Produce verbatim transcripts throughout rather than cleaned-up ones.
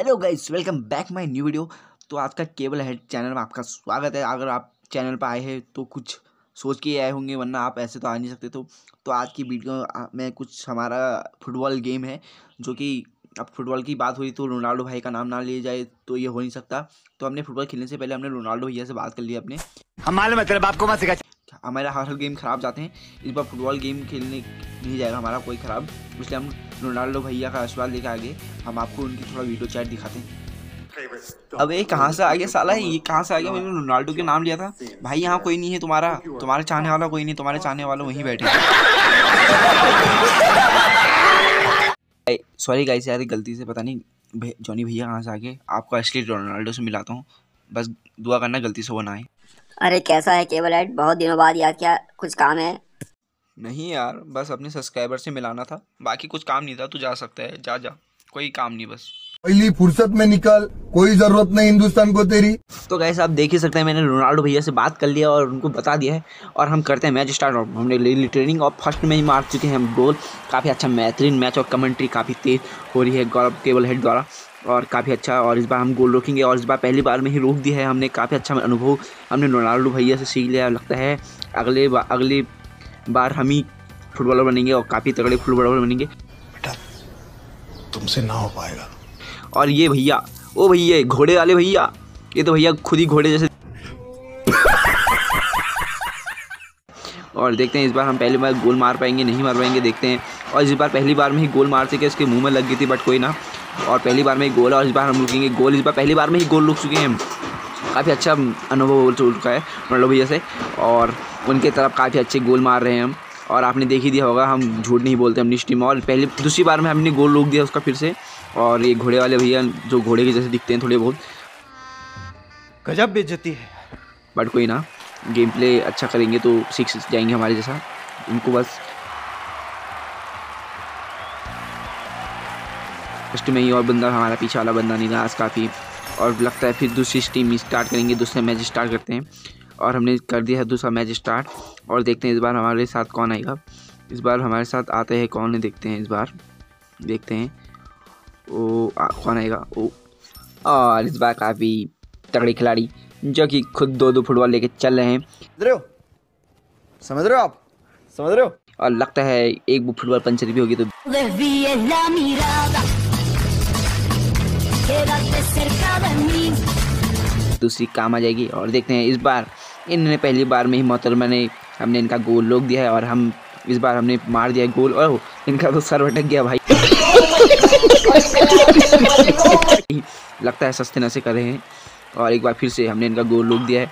Hello guys, welcome back my new video. तो आज का केबल हेड चैनल में आपका स्वागत है। अगर आप चैनल पर आए हैं तो कुछ सोच के आए होंगे, वरना आप ऐसे तो आ नहीं सकते। तो तो आज की वीडियो में कुछ हमारा फुटबॉल गेम है, जो कि अब फुटबॉल की बात हुई तो रोनाल्डो भाई का नाम ना लिया जाए तो ये हो नहीं सकता। तो हमने फुटबॉल खेलने से पहले हमने रोनाल्डो भैया से बात कर ली। अपने हमारे मतलब आपको मत सिखा, हमारा हर गेम खराब जाते हैं। इस बार फुटबॉल गेम खेलने नहीं जाएगा हमारा कोई ख़राब, इसलिए हम रोनाल्डो भैया का आशीर्वाद लेकर आगे। हम आपको उनकी थोड़ा वीडियो चैट दिखाते हैं। अब ये कहाँ से आ गया साला, ये कहाँ से आ गया? मैंने रोनाल्डो के नाम लिया था भाई। यहाँ कोई नहीं है तुम्हारा, तुम्हारे चाहने वाला कोई नहीं, तुम्हारे चाहने वाला वहीं बैठे। सॉरी गाइस, यार गलती से पता नहीं जॉनी भैया कहाँ से आ गए। आपको असली रोनाल्डो से मिलाता हूँ, बस दुआ करना गलती से वो ना आए। अरे कैसा है केबल हेड, बहुत दिनों बाद यार, क्या कुछ काम है? नहीं यार, बस अपने सब्सक्राइबर से मिलाना था, बाकी कुछ काम नहीं था। तू जा सकता है, जा जा, कोई काम नहीं, बस पहली फुर्सत में निकल, कोई जरूरत नहीं हिंदुस्तान को तेरी। तो गाइस आप देख ही सकते हैं, मैंने रोनाल्डो भैया से बात कर लिया और उनको बता दिया है। और हम करते हैं मैच स्टार्ट। हमने ले ली ट्रेनिंग और फर्स्ट में ही मार चुके हैं हम गोल। काफ़ी अच्छा बेहतरीन मैच और कमेंट्री काफ़ी तेज हो रही है गौरव केबल हेड द्वारा, और काफ़ी अच्छा। और इस बार हम गोल रोकेंगे, और इस बार पहली बार में ही रोक दिया है हमने। काफ़ी अच्छा अनुभव हमने रोनाल्डो भैया से सीख लिया। लगता है अगले बा, अगली बार हम ही फुटबॉलर बनेंगे और काफ़ी तगड़े फुटबॉलर बनेंगे। बेटा तुमसे ना हो पाएगा। और ये भैया, ओ भैया घोड़े वाले भैया, ये तो भैया खुद ही घोड़े जैसे। और देखते हैं इस बार हम पहली बार गोल मार पाएंगे नहीं मार पाएंगे, देखते हैं। और इस बार पहली बार में ही गोल मार सके, उसके मुँह में लग गई थी, बट कोई ना। और पहली बार में ही गोल, और इस बार हम रुकेंगे गोल। इस बार पहली बार में ही गोल रुक चुके हैं। काफ़ी अच्छा अनुभव हो चुका है रोनाल्डो भैया से, और उनके तरफ काफ़ी अच्छे गोल मार रहे हैं हम। और आपने देख ही दिया होगा, हम झूठ नहीं बोलते अपनी टीम। और पहले दूसरी बार में हमने गोल रोक दिया उसका फिर से। और ये घोड़े वाले भैया जो घोड़े के जैसे दिखते हैं थोड़े बहुत, गजब बेइज्जती है, बट कोई ना। गेम प्ले अच्छा करेंगे तो सीख जाएंगे हमारे जैसा। उनको बस फर्स्ट में ही, और बंदा हमारा पीछे वाला बंदा नहीं था आज काफ़ी। और लगता है फिर दूसरी टीम स्टार्ट करेंगे, दूसरा मैच स्टार्ट करते हैं। और हमने कर दिया है दूसरा मैच स्टार्ट, और देखते हैं इस बार हमारे साथ कौन आएगा। इस बार हमारे साथ आते हैं कौन है, देखते हैं इस बार, देखते हैं ओ आ, कौन आएगा ओ। और इस बार काफ़ी तगड़े खिलाड़ी जो कि खुद दो दो फुटबॉल लेके चल रहे हैं, समझ रहे हो आप, समझ रहे हो। और लगता है एक वो फुटबॉल पंचर भी होगी तो दूसरी काम आ जाएगी। और देखते हैं इस बार इन्होंने पहली बार में ही मोहतरमा ने हमने इनका गोल रोक दिया है, और हम इस बार हमने मार दिया गोल। और इनका तो सर भटक गया भाई। लगता है सस्ते नशे कर रहे हैं। और एक बार फिर से हमने इनका गोल रोक दिया है,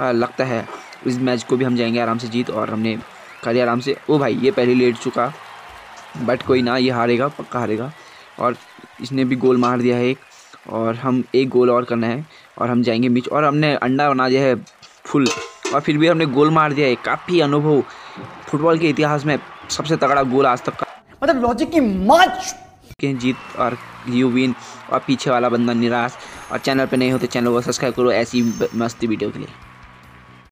और लगता है इस मैच को भी हम जाएंगे आराम से जीत। और हमने करे आराम से। ओ भाई ये पहले लेट चुका, बट कोई ना, ये हारेगा, पक्का हारेगा। और इसने भी गोल मार दिया है एक, और हम एक गोल और करना है और हम जाएंगे मैच। और हमने अंडा बना दिया है फुल, और फिर भी हमने गोल मार दिया है। काफ़ी अनुभव फुटबॉल के इतिहास में सबसे तगड़ा गोल आज तक का, मतलब लॉजिक की मैच के जीत और यू विन। और पीछे वाला बंदा निराश। और चैनल पे नहीं होते, चैनल को सब्सक्राइब करो ऐसी मस्ती वीडियो के लिए।